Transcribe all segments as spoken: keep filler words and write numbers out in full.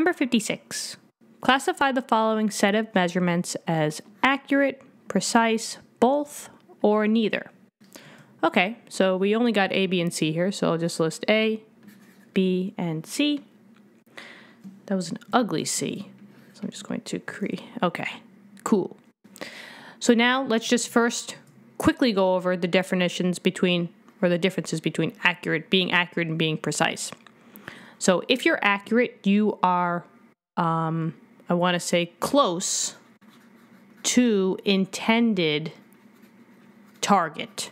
Number fifty-six. Classify the following set of measurements as accurate, precise, both, or neither. Okay, so we only got A, B, and C here, so I'll just list A, B, and C. That was an ugly C, so I'm just going to create. Okay, cool. So now let's just first quickly go over the definitions between, or the differences between accurate, being accurate, and being precise. So if you're accurate, you are, um, I want to say, close to intended target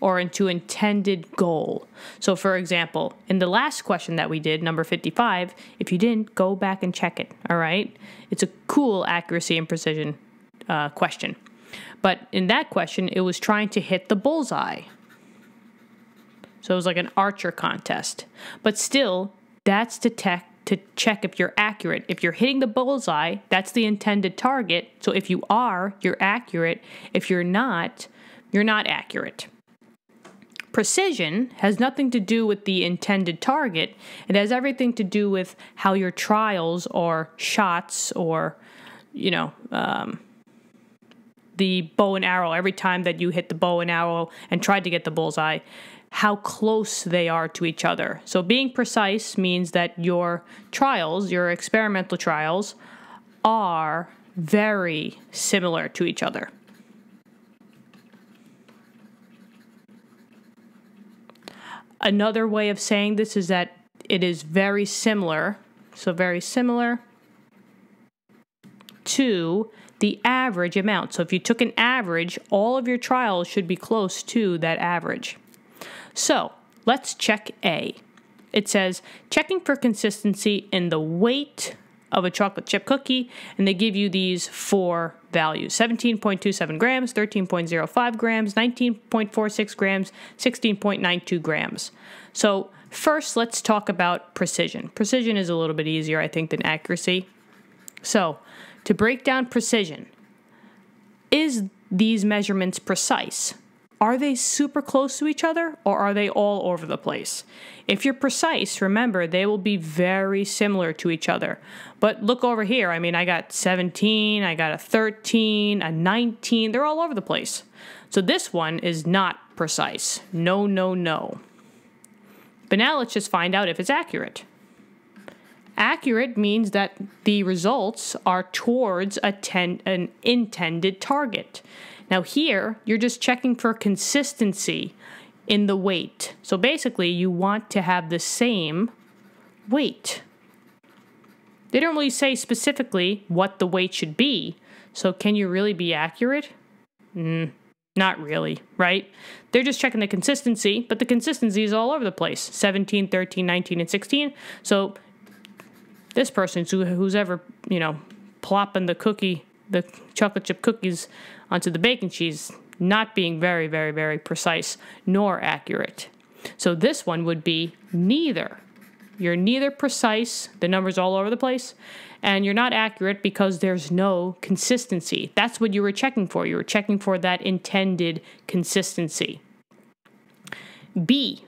or into intended goal. So for example, in the last question that we did, number fifty-five, if you didn't, go back and check it, all right? It's a cool accuracy and precision uh, question. But in that question, it was trying to hit the bullseye. So it was like an archer contest. But still, that's to, to check if you're accurate. If you're hitting the bullseye, that's the intended target. So if you are, you're accurate. If you're not, you're not accurate. Precision has nothing to do with the intended target. It has everything to do with how your trials or shots or, you know, um, the bow and arrow, every time that you hit the bow and arrow and tried to get the bullseye, how close they are to each other. So being precise means that your trials, your experimental trials, are very similar to each other. Another way of saying this is that it is very similar, so very similar to the average amount. So if you took an average, all of your trials should be close to that average. So let's check A. It says, checking for consistency in the weight of a chocolate chip cookie, and they give you these four values: seventeen point two seven grams, thirteen point zero five grams, nineteen point four six grams, sixteen point nine two grams. So first, let's talk about precision. Precision is a little bit easier, I think, than accuracy. So to break down precision, is these measurements precise? Are they super close to each other, or are they all over the place? If you're precise, remember, they will be very similar to each other. But look over here. I mean, I got seventeen, I got a thirteen, a nineteen. They're all over the place. So this one is not precise. No, no, no. But now let's just find out if it's accurate. Accurate means that the results are towards a ten, an intended target. Now here, you're just checking for consistency in the weight. So basically, you want to have the same weight. They don't really say specifically what the weight should be. So can you really be accurate? Mm, not really, right? They're just checking the consistency, but the consistency is all over the place. seventeen, thirteen, nineteen, and sixteen. So this person, who's ever, you know, plopping the cookie, the chocolate chip cookies onto the bacon she's not being very, very, very precise nor accurate. So this one would be neither. You're neither precise, the numbers all over the place, and you're not accurate because there's no consistency. That's what you were checking for. You were checking for that intended consistency. B,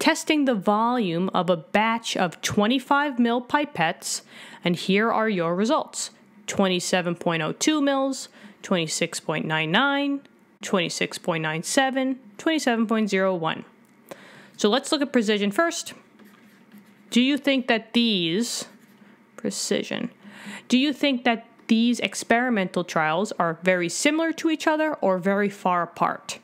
testing the volume of a batch of twenty-five milliliter pipettes, and here are your results. twenty-seven point zero two mils, twenty-six point nine nine, twenty-six point nine seven, twenty-seven point zero one. So let's look at precision first. Do you think that these, precision, do you think that these experimental trials are very similar to each other or very far apart?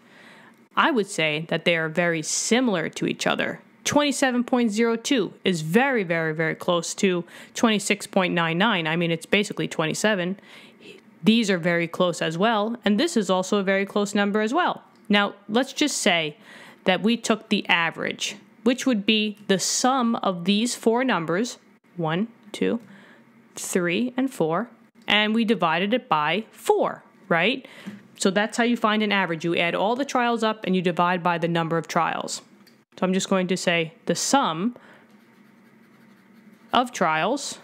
I would say that they are very similar to each other. twenty-seven point zero two is very, very, very close to twenty-six point nine nine. I mean, it's basically twenty-seven. These are very close as well, and this is also a very close number as well. Now, let's just say that we took the average, which would be the sum of these four numbers, one, two, three, and four, and we divided it by four, right? So that's how you find an average. You add all the trials up, and you divide by the number of trials. So I'm just going to say the sum of trials.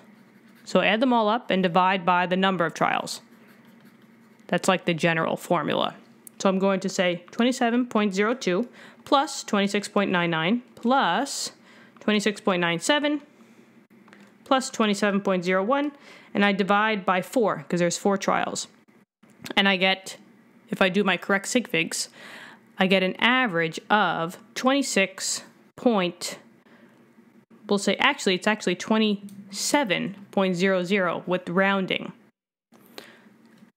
So add them all up and divide by the number of trials. That's like the general formula. So I'm going to say twenty-seven point zero two plus twenty-six point nine nine plus twenty-six point nine seven plus twenty-seven point zero one, and I divide by four because there's four trials. And I get, if I do my correct sig figs, I get an average of twenty-six point, we'll say actually, it's actually twenty-seven point zero zero with rounding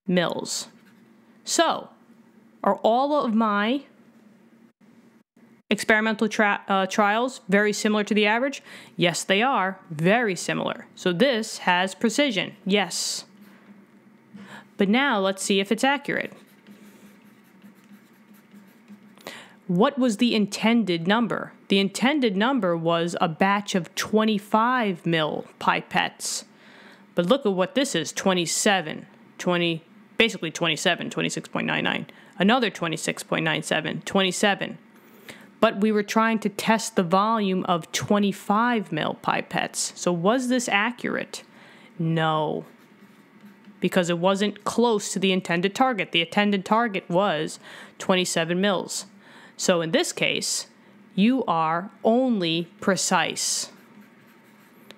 mils. So are all of my experimental tra uh, trials very similar to the average? Yes, they are. Very similar. So this has precision. Yes. But now let's see if it's accurate. What was the intended number? The intended number was a batch of twenty-five mil pipettes. But look at what this is, twenty-seven, twenty, basically twenty-seven, twenty-six point nine nine, another twenty-six point nine seven, twenty-seven. But we were trying to test the volume of twenty-five mil pipettes. So was this accurate? No, because it wasn't close to the intended target. The intended target was twenty-seven mils. So in this case, you are only precise.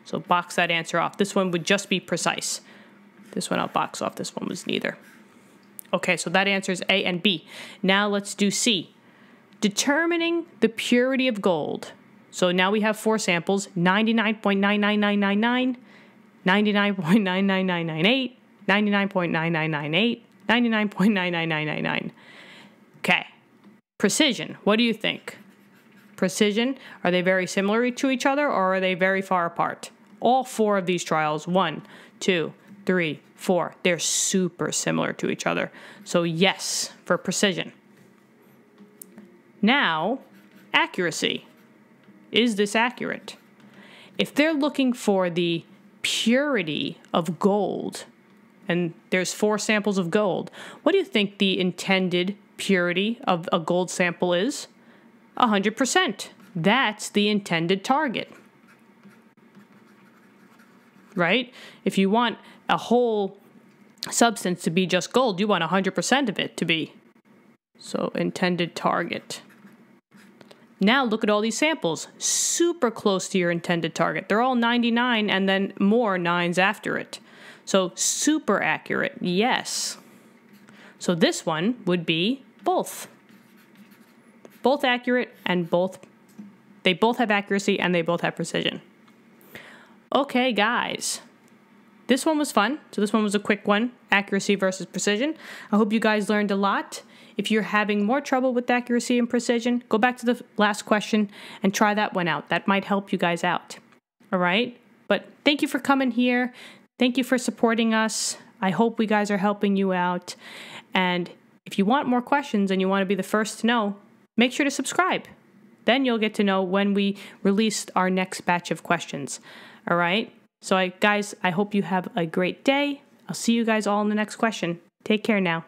So box that answer off. This one would just be precise. This one I'll box off. This one was neither. Okay, so that answers A and B. Now let's do C. Determining the purity of gold. So now we have four samples, ninety-nine point nine nine nine nine nine, ninety-nine point nine nine nine nine eight, ninety-nine point nine nine nine eight, ninety-nine point nine nine nine nine nine. Okay. Precision, what do you think? Precision, are they very similar to each other or are they very far apart? All four of these trials, one, two, three, four, they're super similar to each other. So yes, for precision. Now, accuracy. Is this accurate? If they're looking for the purity of gold, and there's four samples of gold, what do you think the intended purity of a gold sample is? one hundred percent. That's the intended target. Right? If you want a whole substance to be just gold, you want one hundred percent of it to be. So, intended target. Now look at all these samples. Super close to your intended target. They're all ninety-nine and then more nines after it. So, super accurate. Yes. So this one would be both. Both accurate and both, they both have accuracy and they both have precision. Okay, guys. This one was fun. So this one was a quick one, accuracy versus precision. I hope you guys learned a lot. If you're having more trouble with accuracy and precision, go back to the last question and try that one out. That might help you guys out. All right? But thank you for coming here. Thank you for supporting us. I hope we guys are helping you out. And if you want more questions and you want to be the first to know, make sure to subscribe. Then you'll get to know when we release our next batch of questions. All right? So I, guys, I hope you have a great day. I'll see you guys all in the next question. Take care now.